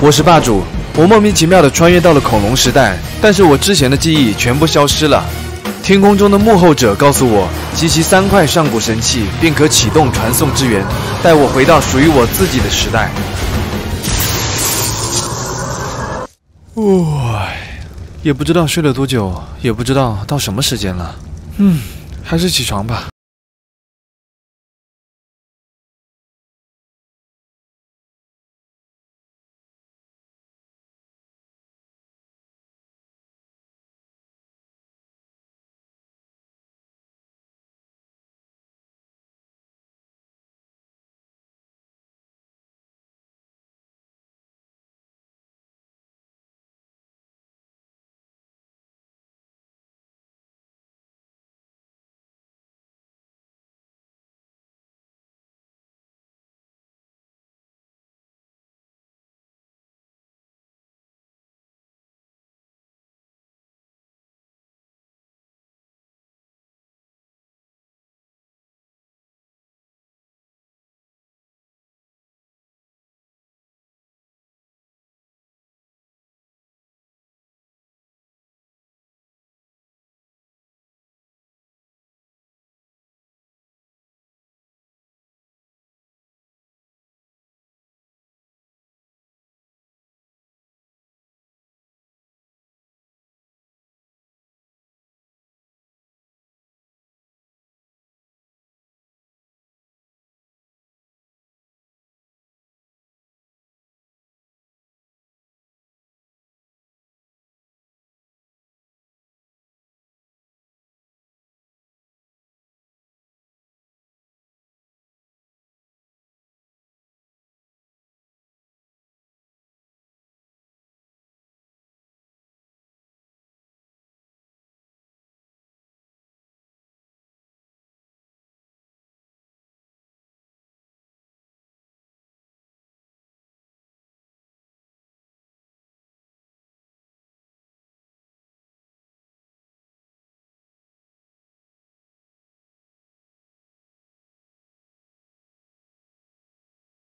我是霸主，我莫名其妙的穿越到了恐龙时代，但是我之前的记忆全部消失了。天空中的幕后者告诉我，集齐3块上古神器，便可启动传送之源，带我回到属于我自己的时代。也不知道睡了多久，也不知道到什么时间了。还是起床吧。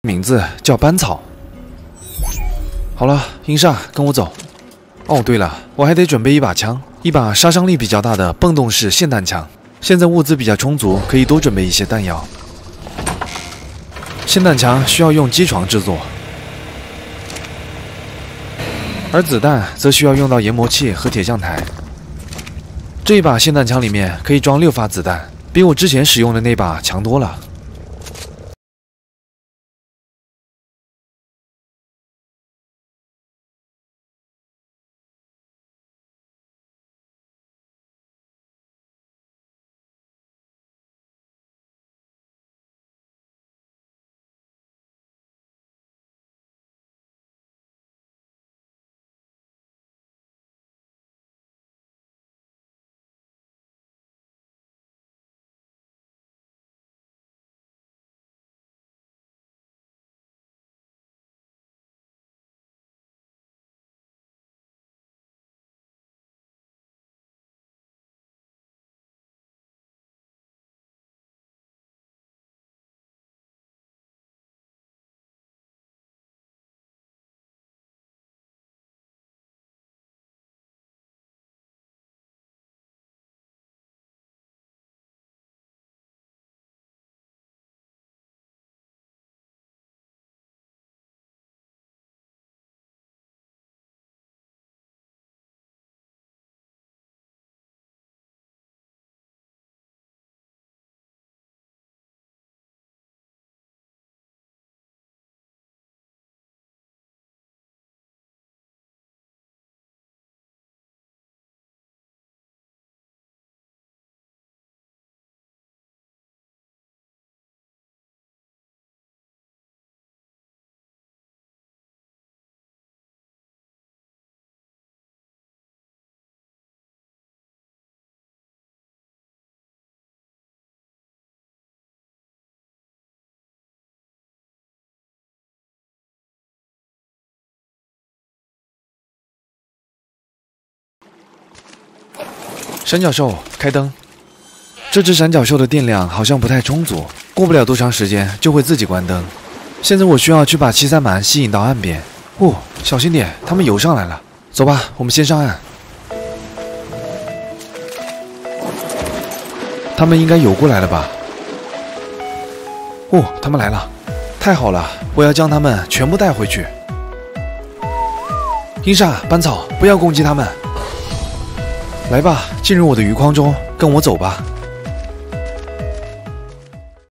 名字叫班草。好了，英煞，跟我走。哦，对了，我还得准备一把枪，一把杀伤力比较大的泵动式霰弹枪。现在物资比较充足，可以多准备一些弹药。霰弹枪需要用机床制作，而子弹则需要用到研磨器和铁匠台。这一把霰弹枪里面可以装6发子弹，比我之前使用的那把强多了。 闪角兽，开灯。这只闪角兽的电量好像不太充足，过不了多长时间就会自己关灯。现在我需要去把738吸引到岸边，哦，小心点，他们游上来了。走吧，我们先上岸。他们应该游过来了吧？哦，他们来了，太好了！我要将他们全部带回去。英莎，班草，不要攻击他们。来吧，进入我的鱼筐中，跟我走吧。